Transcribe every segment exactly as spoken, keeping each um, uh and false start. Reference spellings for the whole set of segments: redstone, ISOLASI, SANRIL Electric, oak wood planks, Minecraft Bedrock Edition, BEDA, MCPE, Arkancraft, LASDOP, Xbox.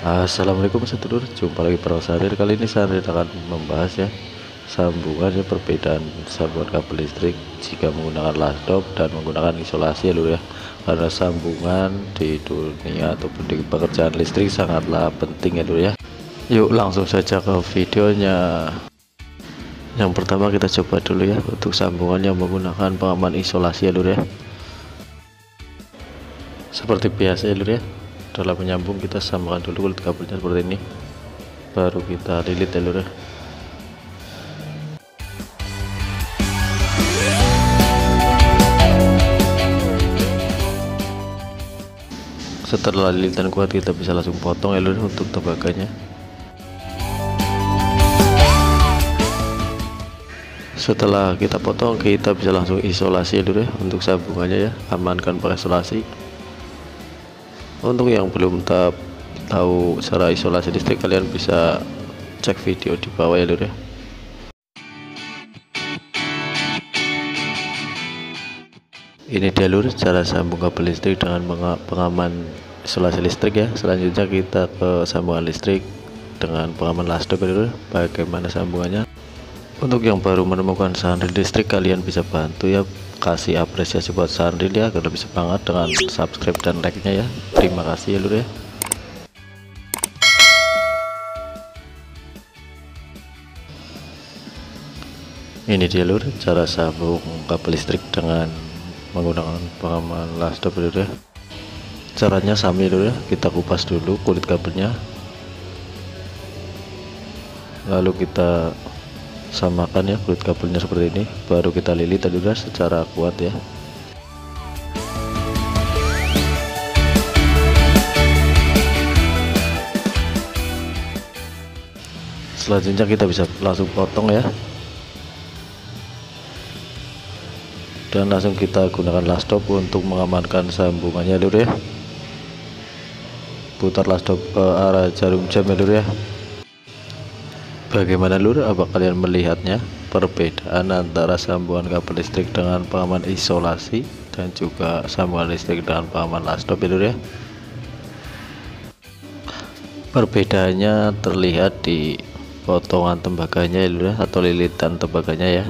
Assalamualaikum sedulur, jumpa lagi para Sanril. Kali ini Sanril akan membahas ya sambungan ya, perbedaan sambungan kabel listrik jika menggunakan LASDOP dan menggunakan isolasi ya lur ya, karena sambungan di dunia ataupun di pekerjaan listrik sangatlah penting ya lur ya. Yuk langsung saja ke videonya. Yang pertama kita coba dulu ya untuk sambungannya menggunakan pengaman isolasi ya lur ya. Seperti biasa ya lur ya, dalam menyambung kita sambungkan dulu kulit kabelnya seperti ini, baru kita lilit ya lur ya. Setelah lilitan kuat kita bisa langsung potong ya lur untuk tembaganya. Setelah kita potong kita bisa langsung isolasi ya lur ya. Untuk sambungannya ya, amankan pakai isolasi. Untuk yang belum ta tahu cara isolasi listrik, kalian bisa cek video di bawah ya lur ya. Ini dia lur cara sambung kabel listrik dengan pengaman isolasi listrik ya. Selanjutnya kita ke sambungan listrik dengan pengaman LASDOP ya lur. Bagaimana sambungannya? Untuk yang baru menemukan Sanril listrik, kalian bisa bantu ya, kasih apresiasi buat Sanril ya, agar lebih semangat dengan subscribe dan like-nya ya. Terima kasih ya lur ya. Ini dia lur cara sambung kabel listrik dengan menggunakan pengaman LASDOP ya. Caranya sama dulu ya, kita kupas dulu kulit kabelnya, lalu kita samakan ya kulit kabelnya seperti ini, baru kita lilit tadi udah secara kuat ya. Selanjutnya kita bisa langsung potong ya, dan langsung kita gunakan LASDOP untuk mengamankan sambungannya lur ya. Putar LASDOP ke arah jarum jam ya lur ya. Bagaimana lur, apa kalian melihatnya perbedaan antara sambungan kabel listrik dengan pengaman isolasi dan juga sambungan listrik dengan pengaman LASDOP ya lur ya? Perbedaannya terlihat di potongan tembaganya ya lur ya, atau lilitan tembaganya ya.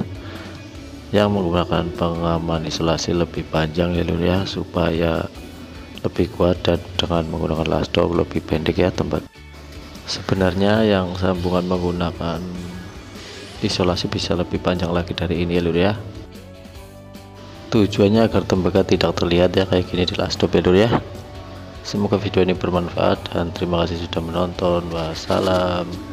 Yang menggunakan pengaman isolasi lebih panjang ya lur ya, supaya lebih kuat, dan dengan menggunakan LASDOP lebih pendek ya tempat. Sebenarnya yang sambungan menggunakan isolasi bisa lebih panjang lagi dari ini ya lur ya. Tujuannya agar tembaga tidak terlihat ya kayak gini di LASDOP ya lur ya. Semoga video ini bermanfaat dan terima kasih sudah menonton. Wassalam.